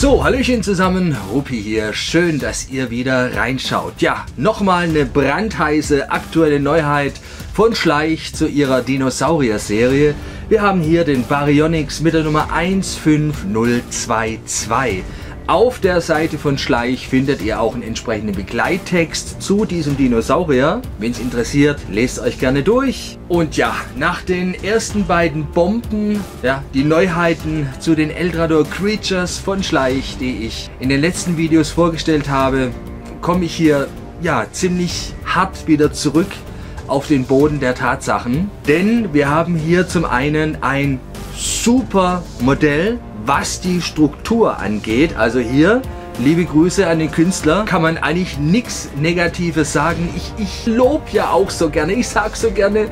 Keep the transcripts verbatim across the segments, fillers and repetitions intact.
So, Hallöchen zusammen, Rupi hier. Schön, dass ihr wieder reinschaut. Ja, nochmal eine brandheiße aktuelle Neuheit von Schleich zu ihrer Dinosaurier-Serie. Wir haben hier den Baryonyx mit der Nummer eins fünf null zwei zwei. Auf der Seite von Schleich findet ihr auch einen entsprechenden Begleittext zu diesem Dinosaurier. Wenn es interessiert, lest euch gerne durch. Und ja, nach den ersten beiden Bomben, ja, die Neuheiten zu den Eldrador Creatures von Schleich, die ich in den letzten Videos vorgestellt habe, komme ich hier ja ziemlich hart wieder zurück auf den Boden der Tatsachen. Denn wir haben hier zum einen ein super Modell, was die Struktur angeht. Also hier, liebe Grüße an den Künstler, kann man eigentlich nichts Negatives sagen. Ich, ich lobe ja auch so gerne, ich sage so gerne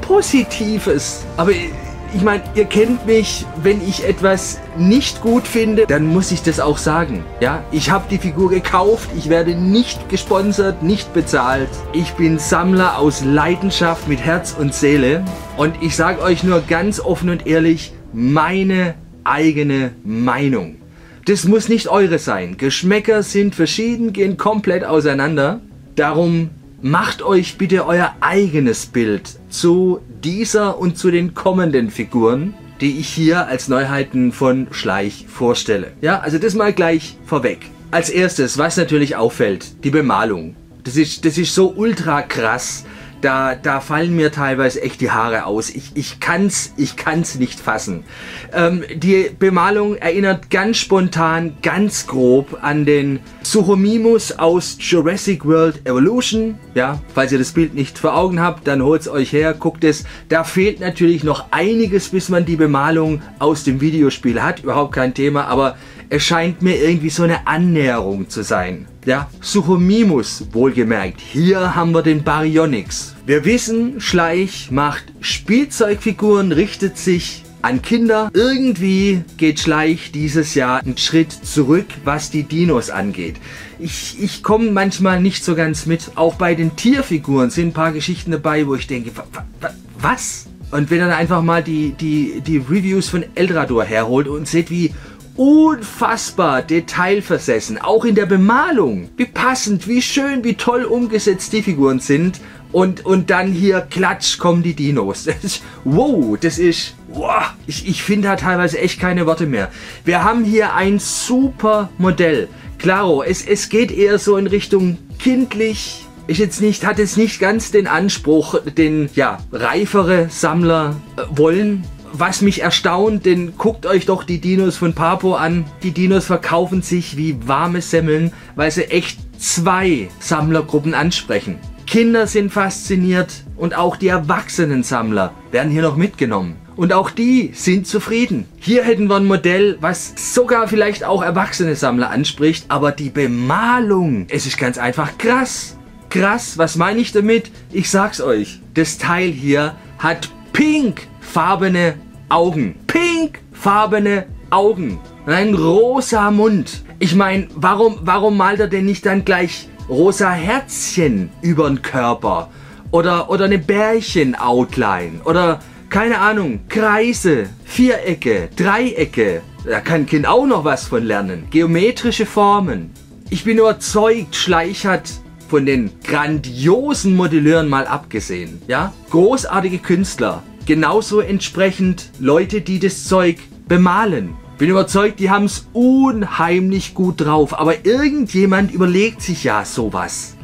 Positives. Aber ich, ich meine, ihr kennt mich, wenn ich etwas nicht gut finde, dann muss ich das auch sagen. Ja, ich habe die Figur gekauft, ich werde nicht gesponsert, nicht bezahlt. Ich bin Sammler aus Leidenschaft mit Herz und Seele. Und ich sage euch nur ganz offen und ehrlich, meine eigene Meinung. Das muss nicht eure sein. Geschmäcker sind verschieden, gehen komplett auseinander. Darum macht euch bitte euer eigenes Bild zu dieser und zu den kommenden Figuren, die ich hier als Neuheiten von Schleich vorstelle. Ja, also das mal gleich vorweg. Als erstes, was natürlich auffällt, die Bemalung. Das ist, das ist so ultra krass. Da, da fallen mir teilweise echt die Haare aus. Ich, ich kann's, ich kann's nicht fassen. Ähm, die Bemalung erinnert ganz spontan, ganz grob an den Suchomimus aus Jurassic World Evolution. Ja, falls ihr das Bild nicht vor Augen habt, dann holt's euch her, guckt es. Da fehlt natürlich noch einiges, bis man die Bemalung aus dem Videospiel hat. Überhaupt kein Thema, aber es scheint mir irgendwie so eine Annäherung zu sein. Ja, Suchomimus, wohlgemerkt. Hier haben wir den Baryonyx. Wir wissen, Schleich macht Spielzeugfiguren, richtet sich an Kinder. Irgendwie geht Schleich dieses Jahr einen Schritt zurück, was die Dinos angeht. Ich, ich komme manchmal nicht so ganz mit. Auch bei den Tierfiguren sind ein paar Geschichten dabei, wo ich denke, was? Und wenn ihr dann einfach mal die, die, die Reviews von Eldrador herholt und seht, wie unfassbar detailversessen, auch in der Bemalung, wie passend, wie schön, wie toll umgesetzt die Figuren sind, und, und dann hier, klatsch, kommen die Dinos. Das ist, wow, das ist, wow, ich, ich finde da teilweise echt keine Worte mehr. Wir haben hier ein super Modell. Klaro, es, es geht eher so in Richtung kindlich, ist jetzt nicht, hat jetzt nicht ganz den Anspruch, den, ja, reifere Sammler äh, wollen. Was mich erstaunt, denn guckt euch doch die Dinos von Papo an. Die Dinos verkaufen sich wie warme Semmeln, weil sie echt zwei Sammlergruppen ansprechen. Kinder sind fasziniert und auch die Erwachsenen-Sammler werden hier noch mitgenommen. Und auch die sind zufrieden. Hier hätten wir ein Modell, was sogar vielleicht auch Erwachsene-Sammler anspricht, aber die Bemalung, es ist ganz einfach krass. Krass, was meine ich damit? Ich sag's euch, das Teil hier hat pinkfarbene Augen. Pinkfarbene Augen. Ein rosa Mund. Ich meine, warum, warum malt er denn nicht dann gleich rosa Herzchen über den Körper? Oder, oder eine Bärchen-Outline? Oder, keine Ahnung, Kreise, Vierecke, Dreiecke. Da kann ein Kind auch noch was von lernen. Geometrische Formen. Ich bin überzeugt, Schleich hat von den grandiosen Modelleuren mal abgesehen. Ja? Großartige Künstler. Genauso entsprechend Leute, die das Zeug bemalen. Bin überzeugt, die haben es unheimlich gut drauf. Aber irgendjemand überlegt sich ja sowas.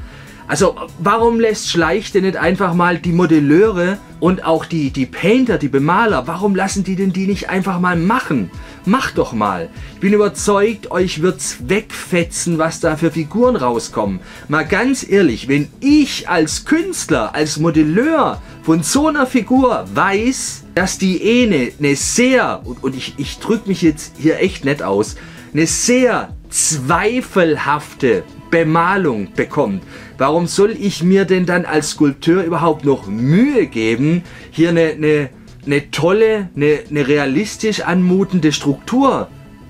Also warum lässt Schleich denn nicht einfach mal die Modelleure und auch die, die Painter, die Bemaler, warum lassen die denn die nicht einfach mal machen? Macht doch mal. Ich bin überzeugt, euch wird's wegfetzen, was da für Figuren rauskommen. Mal ganz ehrlich, wenn ich als Künstler, als Modelleur von so einer Figur weiß, dass die eh eine ne sehr, und, und ich, ich drücke mich jetzt hier echt nett aus, eine sehr zweifelhafte Bemalung bekommt. Warum soll ich mir denn dann als Skulpteur überhaupt noch Mühe geben, hier eine, eine, eine tolle, eine, eine realistisch anmutende Struktur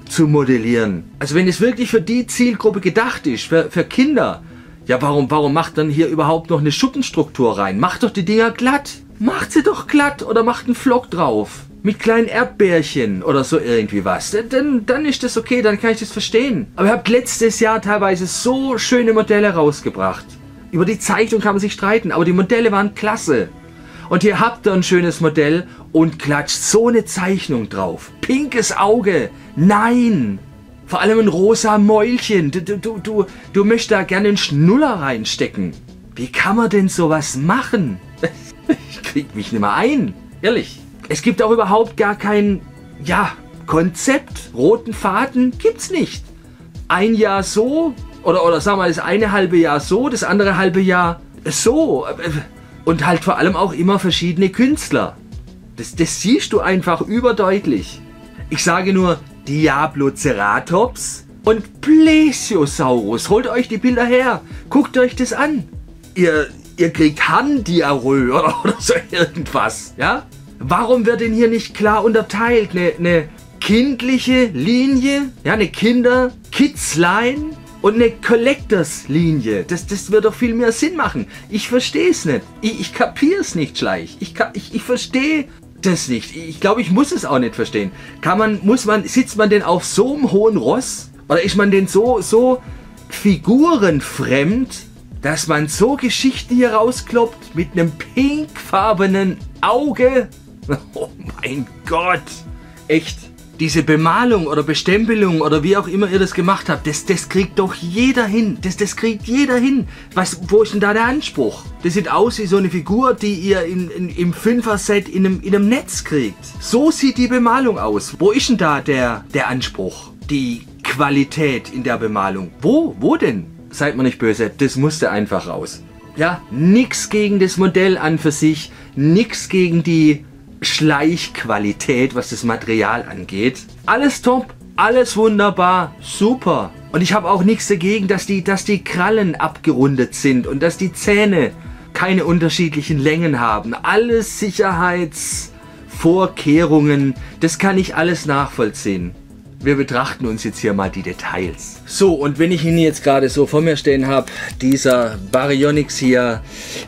zu modellieren? Also wenn es wirklich für die Zielgruppe gedacht ist, für, für Kinder, ja warum, warum macht dann hier überhaupt noch eine Schuppenstruktur rein? Macht doch die Dinger glatt. Macht sie doch glatt oder macht einen Flock drauf. Mit kleinen Erdbärchen oder so irgendwie was. Dann, dann ist das okay, dann kann ich das verstehen. Aber ihr habt letztes Jahr teilweise so schöne Modelle rausgebracht. Über die Zeichnung kann man sich streiten, aber die Modelle waren klasse. Und ihr habt da ein schönes Modell und klatscht so eine Zeichnung drauf. Pinkes Auge, nein! Vor allem ein rosa Mäulchen, du, du, du, du möchtest da gerne einen Schnuller reinstecken. Wie kann man denn sowas machen? Ich krieg mich nicht mehr ein, ehrlich. Es gibt auch überhaupt gar kein, ja, Konzept, roten Faden, gibt's nicht. Ein Jahr so, oder, oder sagen wir mal, das eine halbe Jahr so, das andere halbe Jahr so. Und halt vor allem auch immer verschiedene Künstler. Das, das siehst du einfach überdeutlich. Ich sage nur Diabloceratops und Plesiosaurus. Holt euch die Bilder her, guckt euch das an. Ihr, ihr kriegt Handdiarrhoe oder, oder so irgendwas, ja? Warum wird denn hier nicht klar unterteilt? Eine, eine kindliche Linie, ja, eine Kinder-Kids-Line und eine Collectors-Linie. Das, das wird doch viel mehr Sinn machen. Ich verstehe es nicht. Ich, ich kapiere es nicht, Schleich. Ich, ich, ich verstehe das nicht. Ich glaube, ich muss es auch nicht verstehen. Kann man, muss man, sitzt man denn auf so einem hohen Ross? Oder ist man denn so, so figurenfremd, dass man so Geschichten hier rauskloppt mit einem pinkfarbenen Auge? Oh mein Gott, echt, diese Bemalung oder Bestempelung oder wie auch immer ihr das gemacht habt, das, das kriegt doch jeder hin, das, das kriegt jeder hin. Was, wo ist denn da der Anspruch? Das sieht aus wie so eine Figur, die ihr in, in, im Fünfer-Set in einem, in einem Netz kriegt. So sieht die Bemalung aus. Wo ist denn da der, der Anspruch? Die Qualität in der Bemalung? Wo, wo denn? Seid mir nicht böse, das musste einfach raus. Ja, nix gegen das Modell an für sich, nix gegen die Schleichqualität, was das Material angeht. Alles top, alles wunderbar, super. Und ich habe auch nichts dagegen, dass die, dass die Krallen abgerundet sind und dass die Zähne keine unterschiedlichen Längen haben. Alle Sicherheitsvorkehrungen, das kann ich alles nachvollziehen. Wir betrachten uns jetzt hier mal die Details. So, und wenn ich ihn jetzt gerade so vor mir stehen habe, dieser Baryonyx hier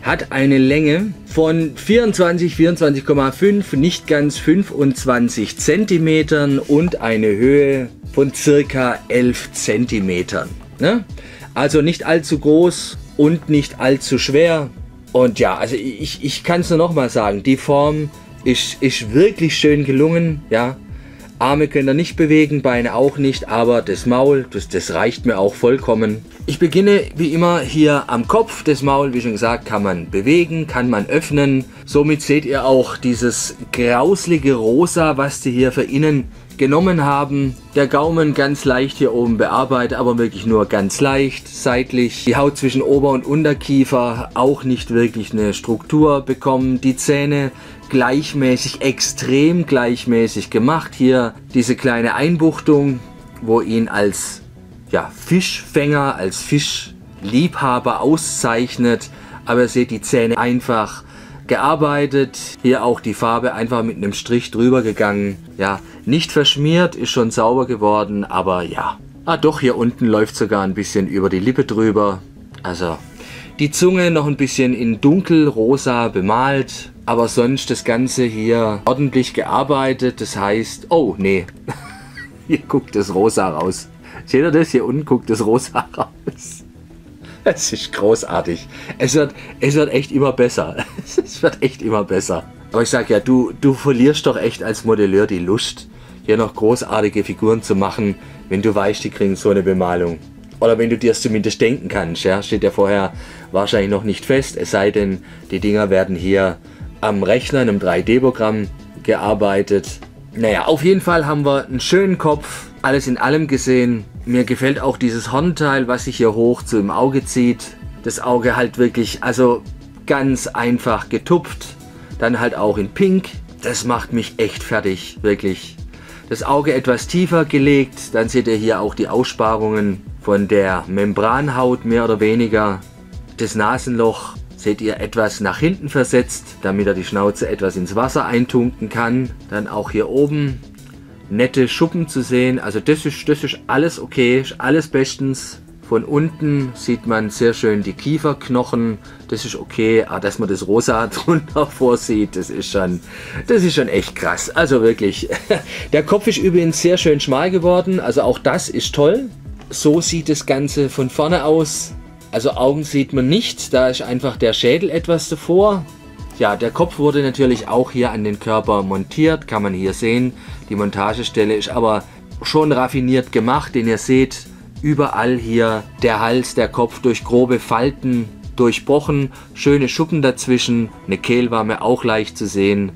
hat eine Länge von vierundzwanzig, vierundzwanzig Komma fünf, nicht ganz fünfundzwanzig Zentimetern und eine Höhe von circa elf Zentimetern. Ne? Also nicht allzu groß und nicht allzu schwer. Und ja, also ich, ich kann es nur nochmal sagen, die Form ist, ist wirklich schön gelungen, ja. Arme könnt ihr nicht bewegen, Beine auch nicht, aber das Maul, das, das reicht mir auch vollkommen. Ich beginne wie immer hier am Kopf. Das Maul, wie schon gesagt, kann man bewegen, kann man öffnen. Somit seht ihr auch dieses grauslige Rosa, was die hier für innen genommen haben. Der Gaumen ganz leicht hier oben bearbeitet, aber wirklich nur ganz leicht, seitlich. Die Haut zwischen Ober- und Unterkiefer auch nicht wirklich eine Struktur bekommen. Die Zähne gleichmäßig, extrem gleichmäßig gemacht. Hier diese kleine Einbuchtung, wo ihn als ja, Fischfänger, als Fischliebhaber auszeichnet. Aber ihr seht die Zähne einfach gearbeitet. Hier auch die Farbe einfach mit einem Strich drüber gegangen. Ja, nicht verschmiert, ist schon sauber geworden, aber ja. Ah doch, hier unten läuft sogar ein bisschen über die Lippe drüber. Also die Zunge noch ein bisschen in dunkelrosa bemalt. Aber sonst das Ganze hier ordentlich gearbeitet, das heißt, oh nee, hier guckt das Rosa raus. Seht ihr das? Hier unten guckt das Rosa raus. Es ist großartig. Es wird, es wird echt immer besser. Es wird echt immer besser. Aber ich sag ja, du, du verlierst doch echt als Modelleur die Lust, hier noch großartige Figuren zu machen, wenn du weißt, die kriegen so eine Bemalung. Oder wenn du dir das zumindest denken kannst, ja, steht ja vorher wahrscheinlich noch nicht fest, es sei denn, die Dinger werden hier am Rechner in einem drei D Programm gearbeitet. Naja, auf jeden Fall haben wir einen schönen Kopf, alles in allem gesehen. Mir gefällt auch dieses Hornteil, was sich hier hoch zu im Auge zieht. Das Auge halt wirklich, also ganz einfach getupft. Dann halt auch in Pink. Das macht mich echt fertig, wirklich. Das Auge etwas tiefer gelegt, dann seht ihr hier auch die Aussparungen. von der Membranhaut mehr oder weniger das Nasenloch seht ihr etwas nach hinten versetzt, damit er die Schnauze etwas ins Wasser eintunken kann. Dann auch hier oben nette Schuppen zu sehen. Also das ist, das ist alles okay, ist alles bestens. Von unten sieht man sehr schön die Kieferknochen, das ist okay, aber dass man das Rosa drunter vorsieht, das ist schon, das ist schon echt krass, also wirklich. Der Kopf ist übrigens sehr schön schmal geworden, also auch das ist toll. So sieht das Ganze von vorne aus, also Augen sieht man nicht, da ist einfach der Schädel etwas davor. Ja, der Kopf wurde natürlich auch hier an den Körper montiert, kann man hier sehen. Die Montagestelle ist aber schon raffiniert gemacht, den ihr seht. Überall hier der Hals, der Kopf durch grobe Falten durchbrochen, schöne Schuppen dazwischen, eine Kehlwarme auch leicht zu sehen.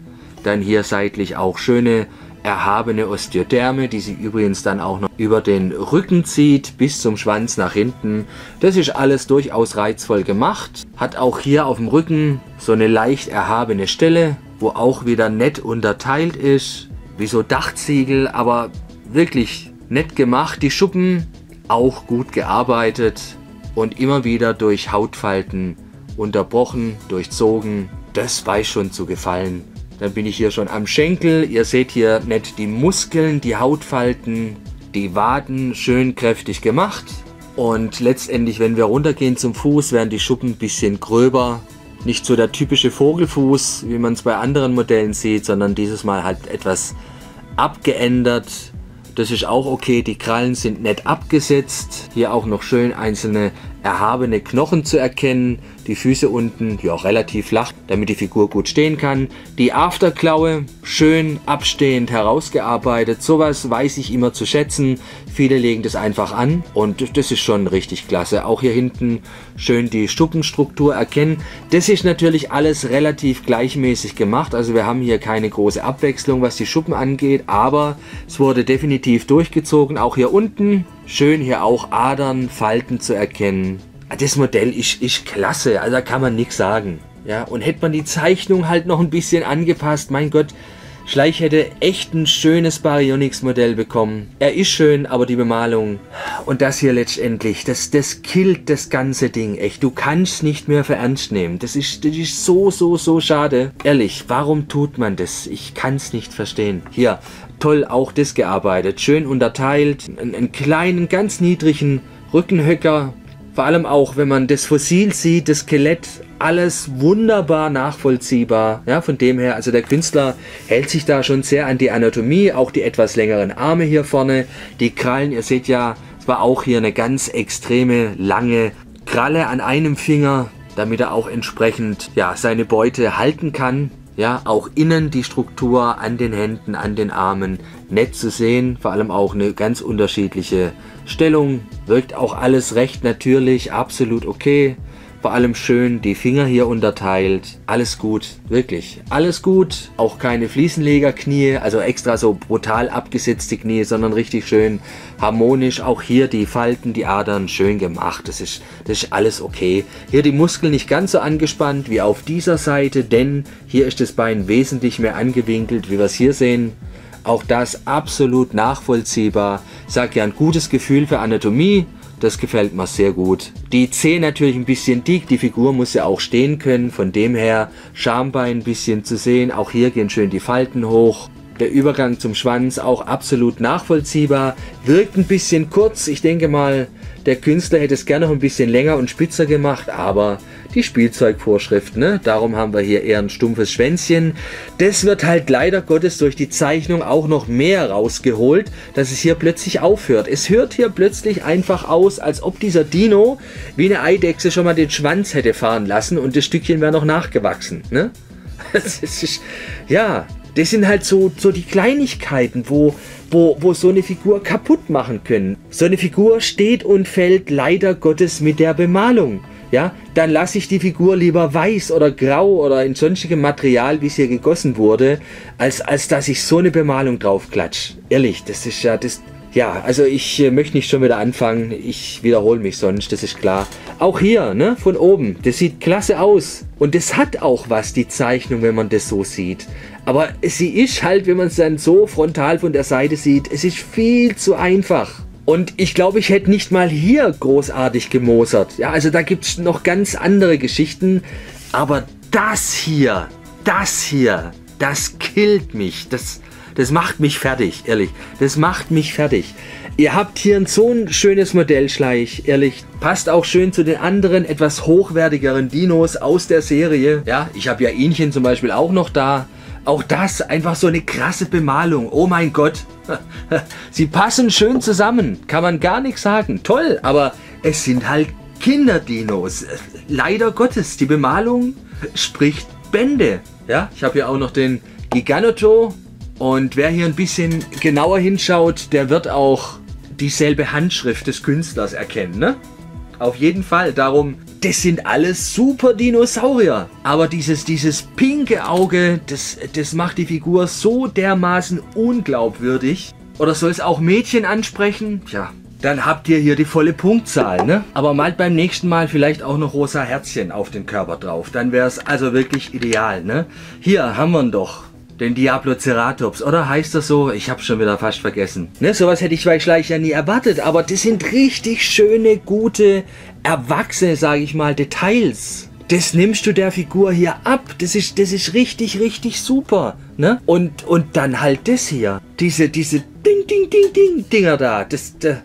Dann hier seitlich auch schöne erhabene Osteoderme, die sich übrigens dann auch noch über den Rücken zieht, bis zum Schwanz nach hinten. Das ist alles durchaus reizvoll gemacht. Hat auch hier auf dem Rücken so eine leicht erhabene Stelle, wo auch wieder nett unterteilt ist, wie so Dachziegel, aber wirklich nett gemacht, die Schuppen. Auch gut gearbeitet und immer wieder durch Hautfalten unterbrochen, durchzogen. Das weiß schon zu gefallen. Dann bin ich hier schon am Schenkel. Ihr seht hier nett die Muskeln, die Hautfalten, die Waden schön kräftig gemacht. Und letztendlich, wenn wir runtergehen zum Fuß, werden die Schuppen ein bisschen gröber. Nicht so der typische Vogelfuß, wie man es bei anderen Modellen sieht, sondern dieses Mal halt etwas abgeändert. Das ist auch okay, die Krallen sind nett abgesetzt. Hier auch noch schön einzelne erhabene Knochen zu erkennen. Die Füße unten, ja, relativ flach, damit die Figur gut stehen kann. Die Afterklaue, schön abstehend herausgearbeitet. Sowas weiß ich immer zu schätzen. Viele legen das einfach an und das ist schon richtig klasse. Auch hier hinten schön die Stuppenstruktur erkennen. Das ist natürlich alles relativ gleichmäßig gemacht. Also wir haben hier keine große Abwechslung, was die Schuppen angeht. Aber es wurde definitiv durchgezogen, auch hier unten. Schön hier auch Adern, Falten zu erkennen. Das Modell ist, ist klasse, also da kann man nichts sagen. Ja, und hätte man die Zeichnung halt noch ein bisschen angepasst, mein Gott, Schleich hätte echt ein schönes Baryonyx-Modell bekommen. Er ist schön, aber die Bemalung und das hier letztendlich, das, das killt das ganze Ding echt. Du kannst nicht mehr für ernst nehmen. Das ist, das ist so, so, so schade. Ehrlich, warum tut man das? Ich kann es nicht verstehen. Hier, toll auch das gearbeitet. Schön unterteilt, einen, einen kleinen, ganz niedrigen Rückenhöcker. Vor allem auch, wenn man das Fossil sieht, das Skelett, alles wunderbar nachvollziehbar. Ja, von dem her, also der Künstler hält sich da schon sehr an die Anatomie, auch die etwas längeren Arme hier vorne. Die Krallen, ihr seht ja, es war auch hier eine ganz extreme, lange Kralle an einem Finger, damit er auch entsprechend, ja, seine Beute halten kann. Ja, auch innen die Struktur an den Händen, an den Armen, nett zu sehen. Vor allem auch eine ganz unterschiedliche Stellung. Wirkt auch alles recht natürlich, absolut okay. Vor allem schön die Finger hier unterteilt. Alles gut, wirklich, alles gut. Auch keine Fliesenlegerknie, also extra so brutal abgesetzte Knie, sondern richtig schön harmonisch. Auch hier die Falten, die Adern, schön gemacht. Das ist, das ist alles okay. Hier die Muskeln nicht ganz so angespannt wie auf dieser Seite, denn hier ist das Bein wesentlich mehr angewinkelt, wie wir es hier sehen. Auch das absolut nachvollziehbar. Sag ja, ein gutes Gefühl für Anatomie. Das gefällt mir sehr gut. Die Zehen natürlich ein bisschen dick, die Figur muss ja auch stehen können, von dem her Schambein ein bisschen zu sehen, auch hier gehen schön die Falten hoch. Der Übergang zum Schwanz auch absolut nachvollziehbar, wirkt ein bisschen kurz, ich denke mal, der Künstler hätte es gerne noch ein bisschen länger und spitzer gemacht, aber die Spielzeugvorschrift, ne? Darum haben wir hier eher ein stumpfes Schwänzchen. Das wird halt leider Gottes durch die Zeichnung auch noch mehr rausgeholt, dass es hier plötzlich aufhört. Es hört hier plötzlich einfach aus, als ob dieser Dino wie eine Eidechse schon mal den Schwanz hätte fahren lassen und das Stückchen wäre noch nachgewachsen, ne? Das ist, ja... Das sind halt so, so die Kleinigkeiten, wo, wo, wo so eine Figur kaputt machen können. So eine Figur steht und fällt leider Gottes mit der Bemalung. Ja, dann lasse ich die Figur lieber weiß oder grau oder in sonstigem Material, wie es hier gegossen wurde, als, als dass ich so eine Bemalung draufklatsche. Ehrlich, das ist ja... das. Ja, also ich möchte nicht schon wieder anfangen. Ich wiederhole mich sonst, das ist klar. Auch hier, ne, von oben. Das sieht klasse aus. Und das hat auch was, die Zeichnung, wenn man das so sieht. Aber sie ist halt, wenn man es dann so frontal von der Seite sieht, es ist viel zu einfach. Und ich glaube, ich hätte nicht mal hier großartig gemosert. Ja, also da gibt es noch ganz andere Geschichten. Aber das hier, das hier, das killt mich. Das, das macht mich fertig, ehrlich. Das macht mich fertig. Ihr habt hier so ein schönes Modell, Schleich, ehrlich. Passt auch schön zu den anderen, etwas hochwertigeren Dinos aus der Serie. Ja, ich habe ja Ihnchen zum Beispiel auch noch da. Auch das, einfach so eine krasse Bemalung. Oh mein Gott. Sie passen schön zusammen. Kann man gar nichts sagen. Toll, aber es sind halt Kinderdinos. Leider Gottes, die Bemalung spricht Bände. Ja, ich habe hier auch noch den Giganoto. Und wer hier ein bisschen genauer hinschaut, der wird auch dieselbe Handschrift des Künstlers erkennen, ne? Auf jeden Fall, darum, das sind alles super Dinosaurier. Aber dieses, dieses pinke Auge, das, das macht die Figur so dermaßen unglaubwürdig. Oder soll es auch Mädchen ansprechen? Tja, dann habt ihr hier die volle Punktzahl, ne? Aber malt beim nächsten Mal vielleicht auch noch rosa Herzchen auf den Körper drauf. Dann wäre es also wirklich ideal, ne? Hier haben wir ihn doch. Den Diabloceratops, oder heißt das so? Ich hab's schon wieder fast vergessen. Ne, sowas hätte ich bei Schleich ja nie erwartet, aber das sind richtig schöne, gute, erwachsene, sage ich mal, Details. Das nimmst du der Figur hier ab. Das ist, das ist richtig, richtig super. Ne? Und, und dann halt das hier. Diese, diese Ding, Ding, Ding, Ding, Dinger da. Das, da.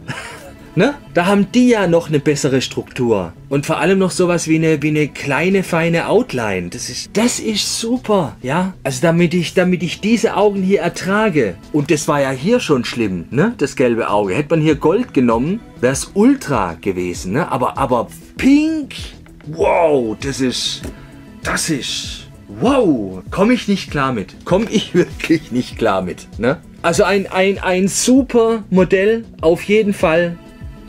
Ne? Da haben die ja noch eine bessere Struktur. Und vor allem noch sowas wie eine, wie eine kleine, feine Outline. Das ist, das ist super, ja? Also damit ich, damit ich diese Augen hier ertrage. Und das war ja hier schon schlimm, ne? Das gelbe Auge. Hätte man hier Gold genommen, wäre es ultra gewesen, ne? Aber, aber pink, wow, das ist, das ist, wow. Komme ich nicht klar mit. Komme ich wirklich nicht klar mit, ne? Also ein, ein, ein super Modell, auf jeden Fall.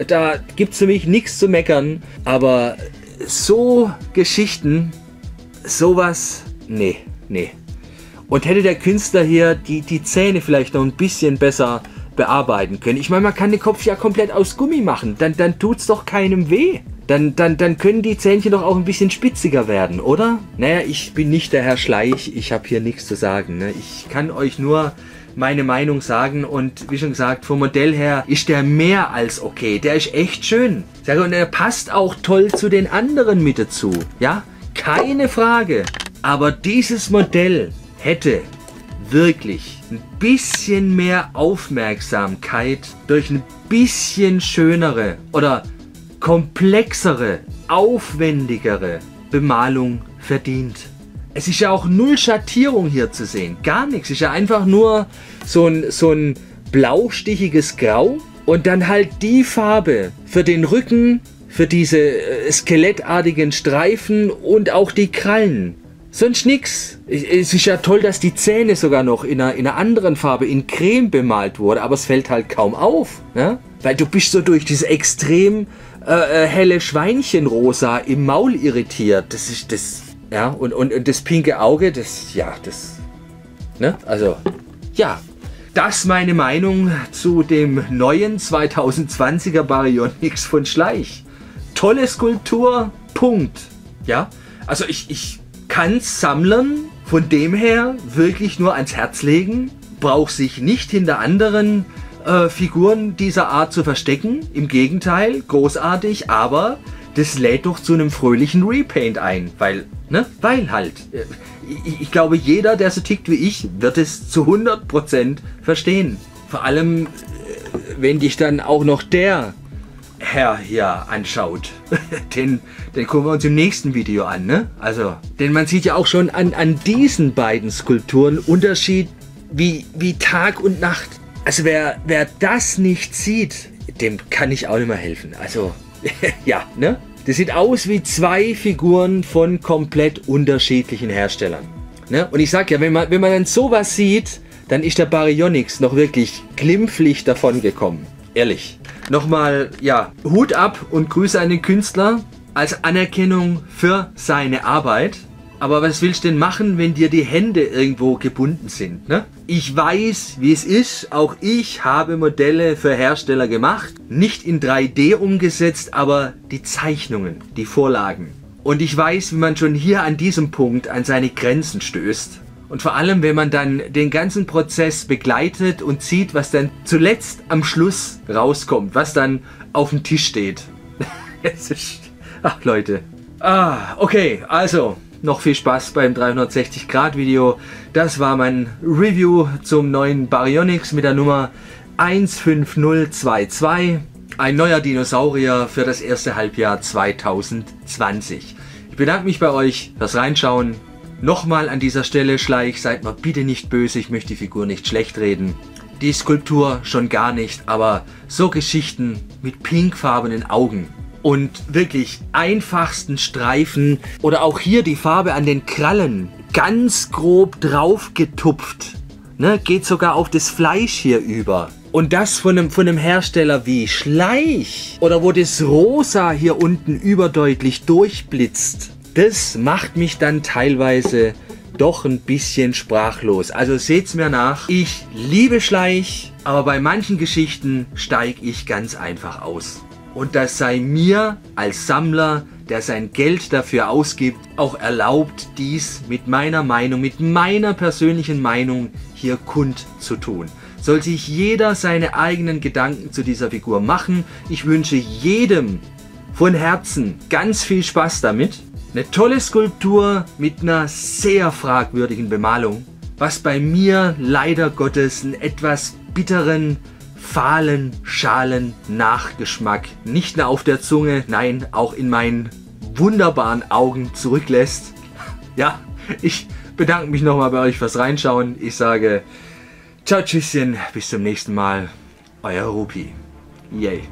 Da gibt es für mich nichts zu meckern, aber so Geschichten, sowas, nee, nee. Und hätte der Künstler hier die, die Zähne vielleicht noch ein bisschen besser bearbeiten können. Ich meine, man kann den Kopf ja komplett aus Gummi machen, dann, dann tut es doch keinem weh. Dann, dann, dann können die Zähnchen doch auch ein bisschen spitziger werden, oder? Naja, ich bin nicht der Herr Schleich, ich habe hier nichts zu sagen, ne? Ich kann euch nur meine Meinung sagen und wie schon gesagt, vom Modell her ist der mehr als okay. Der ist echt schön. Und er passt auch toll zu den anderen mit dazu. Ja, keine Frage. Aber dieses Modell hätte wirklich ein bisschen mehr Aufmerksamkeit durch ein bisschen schönere oder komplexere, aufwendigere Bemalung verdient. Es ist ja auch null Schattierung hier zu sehen. Gar nichts. Es ist ja einfach nur so ein, so ein blaustichiges Grau. Und dann halt die Farbe für den Rücken, für diese skelettartigen Streifen und auch die Krallen. Sonst nix. Es ist ja toll, dass die Zähne sogar noch in einer, in einer anderen Farbe, in Creme bemalt wurde. Aber es fällt halt kaum auf. Ne? Weil du bist so durch diese extrem äh, helle Schweinchenrosa im Maul irritiert. Das ist das... Ja, und, und, und das pinke Auge, das, ja, das, ne, also, ja, das meine Meinung zu dem neuen zweitausendzwanziger Baryonyx von Schleich. Tolle Skulptur, Punkt. Ja, also ich, ich kann Sammlern von dem her wirklich nur ans Herz legen, braucht sich nicht hinter anderen äh, Figuren dieser Art zu verstecken, im Gegenteil, großartig, aber... Das lädt doch zu einem fröhlichen Repaint ein, weil, ne, weil halt, ich, ich glaube jeder, der so tickt wie ich, wird es zu hundert Prozent verstehen. Vor allem, wenn dich dann auch noch der Herr hier anschaut, den, den gucken wir uns im nächsten Video an, ne, also, denn man sieht ja auch schon an, an diesen beiden Skulpturen Unterschied wie, wie Tag und Nacht. Also wer, wer das nicht sieht, dem kann ich auch nicht mehr helfen, also... Ja, ne? Das sieht aus wie zwei Figuren von komplett unterschiedlichen Herstellern. Ne? Und ich sag ja, wenn man, wenn man dann sowas sieht, dann ist der Baryonyx noch wirklich glimpflich davon gekommen. Ehrlich. Nochmal, ja, Hut ab und Grüße an den Künstler als Anerkennung für seine Arbeit. Aber was willst du denn machen, wenn dir die Hände irgendwo gebunden sind, ne? Ich weiß, wie es ist. Auch ich habe Modelle für Hersteller gemacht. Nicht in drei D umgesetzt, aber die Zeichnungen, die Vorlagen. Und ich weiß, wie man schon hier an diesem Punkt an seine Grenzen stößt. Und vor allem, wenn man dann den ganzen Prozess begleitet und sieht, was dann zuletzt am Schluss rauskommt, was dann auf dem Tisch steht. Es ist, ach Leute. Ah, okay, also noch viel Spaß beim dreihundertsechzig Grad Video. Das war mein Review zum neuen Baryonyx mit der Nummer eins fünf null zwei zwei. Ein neuer Dinosaurier für das erste Halbjahr zweitausendzwanzig. Ich bedanke mich bei euch fürs Reinschauen. Nochmal an dieser Stelle, Schleich, seid mal bitte nicht böse, ich möchte die Figur nicht schlecht reden. Die Skulptur schon gar nicht, aber so Geschichten mit pinkfarbenen Augen und wirklich einfachsten Streifen oder auch hier die Farbe an den Krallen, ganz grob drauf getupft, ne, geht sogar auf das Fleisch hier über. Und das von einem, von einem Hersteller wie Schleich oder wo das Rosa hier unten überdeutlich durchblitzt. Das macht mich dann teilweise doch ein bisschen sprachlos. Also seht's mir nach. Ich liebe Schleich, aber bei manchen Geschichten steige ich ganz einfach aus. Und das sei mir als Sammler, der sein Geld dafür ausgibt, auch erlaubt, dies mit meiner Meinung, mit meiner persönlichen Meinung hier kundzutun. Soll sich jeder seine eigenen Gedanken zu dieser Figur machen. Ich wünsche jedem von Herzen ganz viel Spaß damit. Eine tolle Skulptur mit einer sehr fragwürdigen Bemalung, was bei mir leider Gottes einen etwas bitteren, fahlen, schalen Nachgeschmack nicht nur auf der Zunge, nein, auch in meinen wunderbaren Augen zurücklässt. Ja, ich bedanke mich nochmal bei euch fürs Reinschauen. Ich sage ciao, tschüsschen, bis zum nächsten Mal. Euer Rupi. Yay.